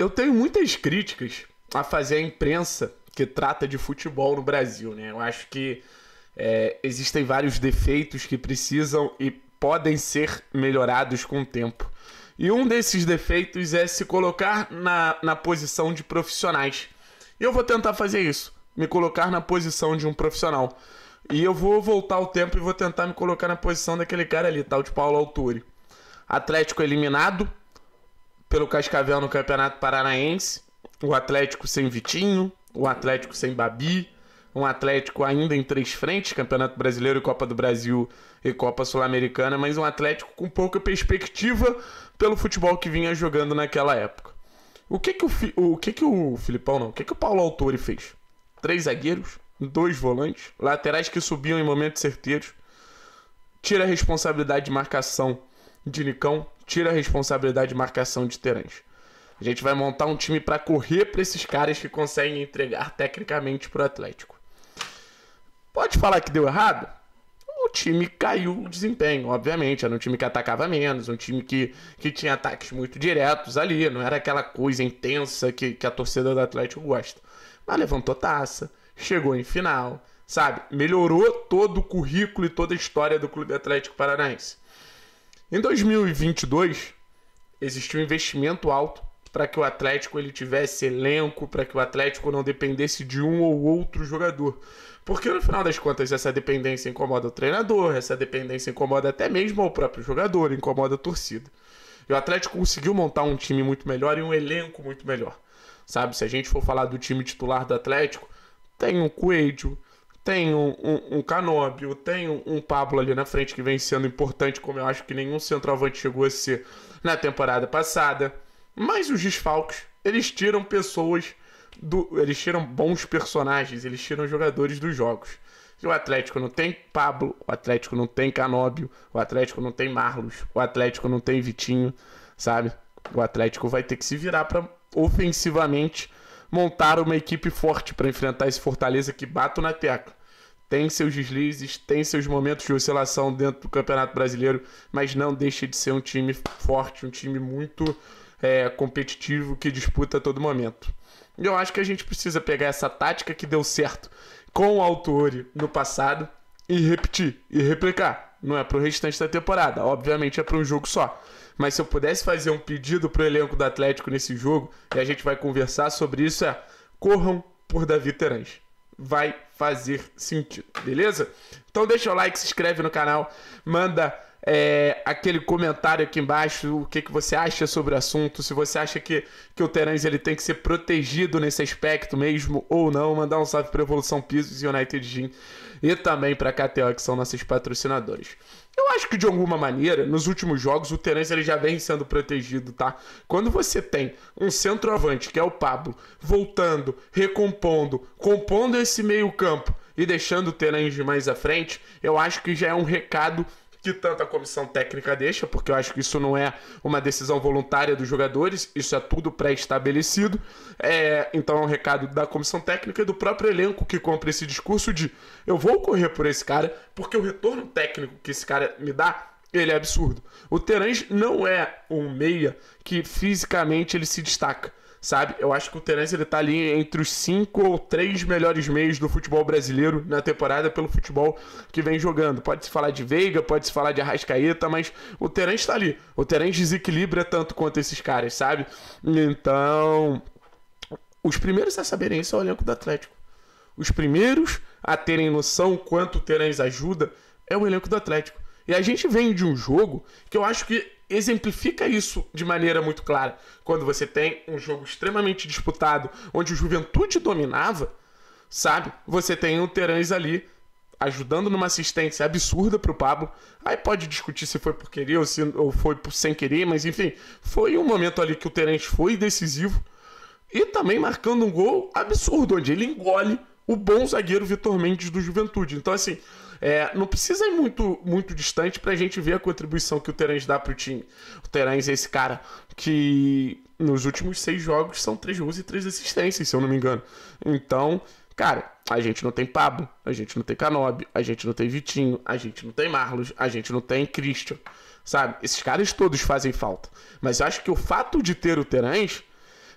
Eu tenho muitas críticas a fazer à imprensa que trata de futebol no Brasil, né? Eu acho que existem vários defeitos que precisam e podem ser melhorados com o tempo. E um desses defeitos é se colocar na posição de profissionais. E eu vou tentar fazer isso, me colocar na posição de um profissional. E eu vou voltar ao tempo e vou tentar me colocar na posição daquele cara ali, tal de Paulo Autuori. Atlético eliminado pelo Cascavel no Campeonato Paranaense. O Atlético sem Vitinho, o Atlético sem Babi, um Atlético ainda em três frentes, Campeonato Brasileiro, Copa do Brasil e Copa Sul-Americana, mas um Atlético com pouca perspectiva pelo futebol que vinha jogando naquela época. O que o Paulo Autuori fez? 3 zagueiros, 2 volantes, laterais que subiam em momentos certeiros, tira a responsabilidade de marcação de Nicão, tira a responsabilidade de marcação de Terans. A gente vai montar um time para correr para esses caras que conseguem entregar tecnicamente para o Atlético. Pode falar que deu errado? O time caiu o desempenho, obviamente. Era um time que atacava menos, um time que tinha ataques muito diretos ali. Não era aquela coisa intensa que a torcida do Atlético gosta. Mas levantou taça, chegou em final, sabe? Melhorou todo o currículo e toda a história do Clube Atlético Paranaense. Em 2022, existiu um investimento alto para que o Atlético tivesse elenco, para que o Atlético não dependesse de um ou outro jogador. Porque no final das contas essa dependência incomoda o treinador, essa dependência incomoda até mesmo o próprio jogador, incomoda a torcida. E o Atlético conseguiu montar um time muito melhor e um elenco muito melhor. Sabe, se a gente for falar do time titular do Atlético, tem um Coelho, tem um Canóbio, tem um Pablo ali na frente que vem sendo importante, como eu acho que nenhum centroavante chegou a ser na temporada passada. Mas os desfalques, eles tiram pessoas, eles tiram bons personagens, eles tiram jogadores dos jogos. E o Atlético não tem Pablo, o Atlético não tem Canóbio, o Atlético não tem Marlos, o Atlético não tem Vitinho, sabe? O Atlético vai ter que se virar para ofensivamente montar uma equipe forte para enfrentar esse Fortaleza que bato na tecla. Tem seus deslizes, tem seus momentos de oscilação dentro do Campeonato Brasileiro, mas não deixa de ser um time forte, um time muito competitivo que disputa a todo momento. E eu acho que a gente precisa pegar essa tática que deu certo com o Autuori no passado e repetir, e replicar. Não é para o restante da temporada, obviamente é para um jogo só. Mas se eu pudesse fazer um pedido para o elenco do Atlético nesse jogo, e a gente vai conversar sobre isso, corram por Davi Terans. Vai fazer sentido, beleza? Então deixa o like, se inscreve no canal, manda aquele comentário aqui embaixo, o que você acha sobre o assunto, se você acha que o Terans ele tem que ser protegido nesse aspecto mesmo ou não, mandar um salve para Evolução Pisos e United Gym e também para KTO, que são nossos patrocinadores. Eu acho que de alguma maneira, nos últimos jogos, o Terans ele já vem sendo protegido, tá? Quando você tem um centroavante, que é o Pablo, voltando, recompondo, compondo esse meio campo e deixando o Terans mais à frente, eu acho que já é um recado que tanto a comissão técnica deixa, porque eu acho que isso não é uma decisão voluntária dos jogadores, isso é tudo pré-estabelecido, então é um recado da comissão técnica e do próprio elenco que compra esse discurso de eu vou correr por esse cara, porque o retorno técnico que esse cara me dá, ele é absurdo. O Terans não é um meia que fisicamente ele se destaca, sabe? Eu acho que o Terans ele tá ali entre os 5 ou 3 melhores meios do futebol brasileiro na temporada pelo futebol que vem jogando. Pode-se falar de Veiga, pode-se falar de Arrascaeta, mas o Terans tá ali. O Terans desequilibra tanto quanto esses caras, sabe? Então, os primeiros a saberem isso é o elenco do Atlético. Os primeiros a terem noção quanto o Terans ajuda é o elenco do Atlético. E a gente vem de um jogo que eu acho que exemplifica isso de maneira muito clara. Quando você tem um jogo extremamente disputado, onde o Juventude dominava, sabe? Você tem um Terans ali ajudando numa assistência absurda pro Pablo. Aí pode discutir se foi por querer ou foi sem querer, mas enfim, foi um momento ali que o Terans foi decisivo. E também marcando um gol absurdo, onde ele engole o bom zagueiro Vitor Mendes do Juventude. Então assim, não precisa ir muito distante pra gente ver a contribuição que o Terans dá pro time. O Terans é esse cara que nos últimos 6 jogos são 3 gols e 3 assistências, se eu não me engano. Então, cara, a gente não tem Pablo, a gente não tem Canóbio, a gente não tem Vitinho, a gente não tem Marlos, a gente não tem Christian, sabe? Esses caras todos fazem falta. Mas eu acho que o fato de ter o Terans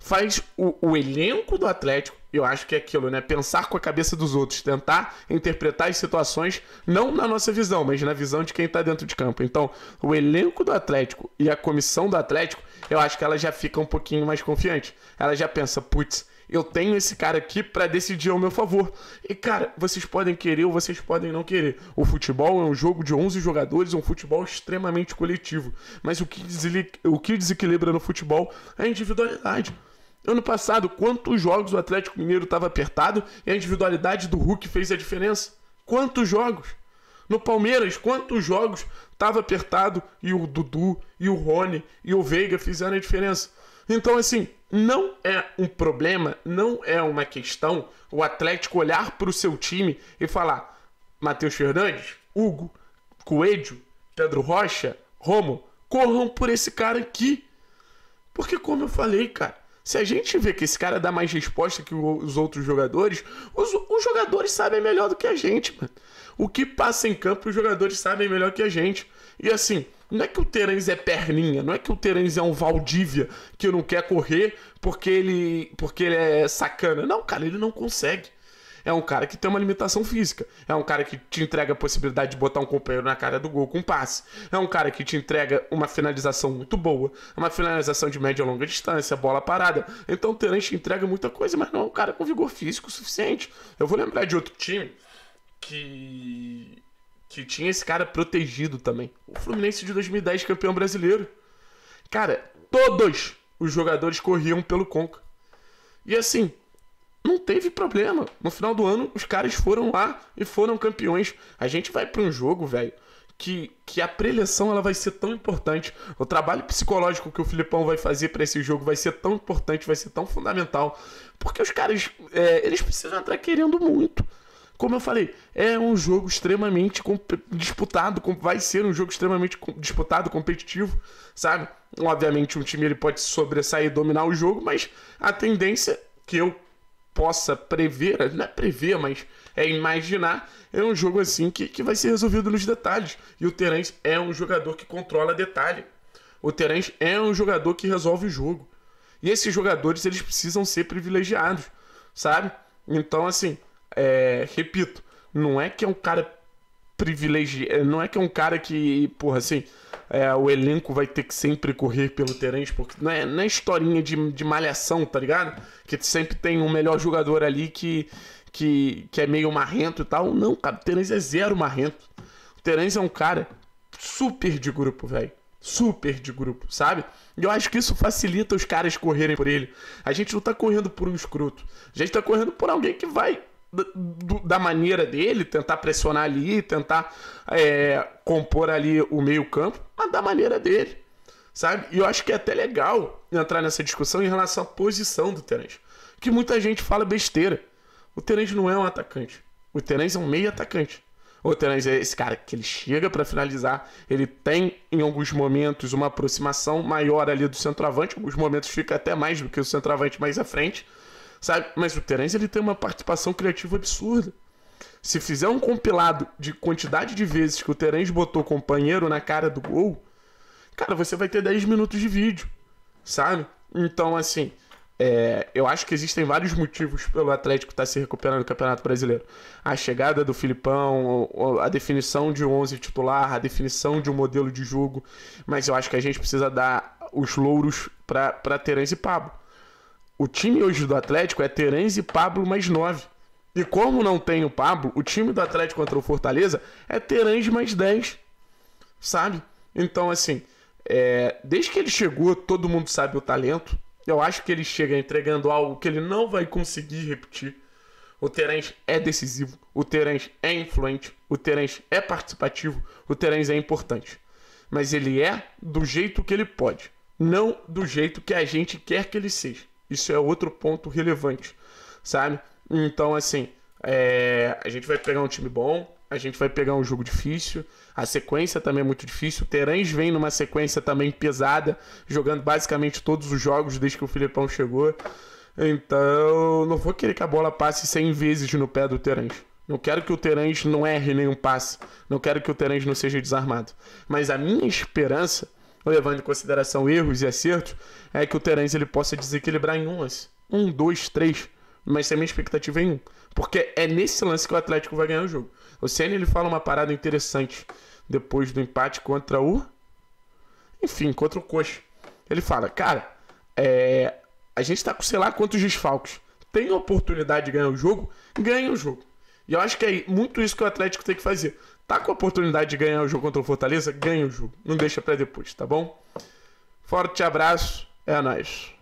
faz o elenco do Atlético, eu acho que é aquilo, né? Pensar com a cabeça dos outros, tentar interpretar as situações, não na nossa visão, mas na visão de quem está dentro de campo. Então, o elenco do Atlético e a comissão do Atlético, eu acho que ela já fica um pouquinho mais confiante. Ela já pensa, putz, eu tenho esse cara aqui para decidir ao meu favor. E, cara, vocês podem querer ou vocês podem não querer. O futebol é um jogo de 11 jogadores, um futebol extremamente coletivo. Mas o que desequilibra no futebol é a individualidade. Ano passado, quantos jogos o Atlético Mineiro estava apertado e a individualidade do Hulk fez a diferença? Quantos jogos? No Palmeiras, quantos jogos estava apertado e o Dudu, e o Rony, e o Veiga fizeram a diferença? Então, assim, não é um problema, não é uma questão o Atlético olhar para o seu time e falar Matheus Fernandes, Hugo, Coelho, Pedro Rocha, Romo, corram por esse cara aqui. Porque como eu falei, cara, se a gente vê que esse cara dá mais resposta que os outros jogadores, os jogadores sabem melhor do que a gente, mano. O que passa em campo, os jogadores sabem melhor que a gente. E assim, não é que o Terans é perninha, não é que o Terans é um Valdívia que não quer correr porque ele é sacana. Não, cara, ele não consegue. É um cara que tem uma limitação física. É um cara que te entrega a possibilidade de botar um companheiro na cara do gol com passe. É um cara que te entrega uma finalização muito boa. Uma finalização de média e longa distância, bola parada. Então o Terans te entrega muita coisa, mas não é um cara com vigor físico suficiente. Eu vou lembrar de outro time que tinha esse cara protegido também. O Fluminense de 2010, campeão brasileiro. Cara, todos os jogadores corriam pelo Conca. E assim, não teve problema. No final do ano, os caras foram lá e foram campeões. A gente vai para um jogo, velho, que a preleção ela vai ser tão importante. O trabalho psicológico que o Filipão vai fazer para esse jogo vai ser tão importante, vai ser tão fundamental. Porque os caras, eles precisam entrar querendo muito. Como eu falei, é um jogo extremamente disputado, vai ser um jogo extremamente disputado, competitivo, sabe? Obviamente um time ele pode sobressair e dominar o jogo, mas a tendência que eu possa prever, não é prever, mas é imaginar, é um jogo assim que vai ser resolvido nos detalhes. E o Terans é um jogador que controla detalhe. O Terans é um jogador que resolve o jogo. E esses jogadores, eles precisam ser privilegiados, sabe? Então, assim, repito, não é que é um cara privilegiado, não é que é um cara que, porra, assim, o elenco vai ter que sempre correr pelo Terans, porque não é historinha de malhação, tá ligado? Que sempre tem um melhor jogador ali que é meio marrento e tal. Não, cara, o Terans é zero marrento. O Terans é um cara super de grupo, velho. Super de grupo, sabe? E eu acho que isso facilita os caras correrem por ele. A gente não tá correndo por um escroto. A gente tá correndo por alguém que vai da maneira dele, tentar pressionar ali, tentar compor ali o meio campo, mas da maneira dele, sabe? E eu acho que é até legal entrar nessa discussão em relação à posição do Terans, que muita gente fala besteira. O Terans não é um atacante, o Terans é um meio atacante. O Terans é esse cara que ele chega para finalizar, ele tem em alguns momentos uma aproximação maior ali do centroavante, em alguns momentos fica até mais do que o centroavante mais à frente, sabe? Mas o Terans, ele tem uma participação criativa absurda. Se fizer um compilado de quantidade de vezes que o Terans botou companheiro na cara do gol, cara, você vai ter 10 minutos de vídeo, sabe? Então, assim, eu acho que existem vários motivos pelo Atlético estar se recuperando no Campeonato Brasileiro. A chegada do Filipão, a definição de 11 titular, a definição de um modelo de jogo. Mas eu acho que a gente precisa dar os louros para Terans e Pablo. O time hoje do Atlético é Terans e Pablo mais 9. E como não tem o Pablo, o time do Atlético contra o Fortaleza é Terans mais 10. Sabe? Então, assim, desde que ele chegou, todo mundo sabe o talento. Eu acho que ele chega entregando algo que ele não vai conseguir repetir. O Terans é decisivo. O Terans é influente. O Terans é participativo. O Terans é importante. Mas ele é do jeito que ele pode. Não do jeito que a gente quer que ele seja. Isso é outro ponto relevante, sabe? Então, assim, a gente vai pegar um time bom, a gente vai pegar um jogo difícil, a sequência também é muito difícil. O Terans vem numa sequência também pesada, jogando basicamente todos os jogos desde que o Filipão chegou. Então, não vou querer que a bola passe 100 vezes no pé do Terans. Não quero que o Terans não erre nenhum passe, não quero que o Terans não seja desarmado. Mas a minha esperança levando em consideração erros e acertos, é que o Terans ele possa desequilibrar em 1, 2, 3, mas a minha expectativa é em 1, porque é nesse lance que o Atlético vai ganhar o jogo. O Senna, ele fala uma parada interessante depois do empate contra o... Enfim, contra o Coxa. Ele fala, cara, a gente tá com sei lá quantos desfalques. Tem a oportunidade de ganhar o jogo? Ganha o jogo. E eu acho que é muito isso que o Atlético tem que fazer. Tá com a oportunidade de ganhar o jogo contra o Fortaleza? Ganha o jogo. Não deixa pra depois, tá bom? Forte abraço. É nóis.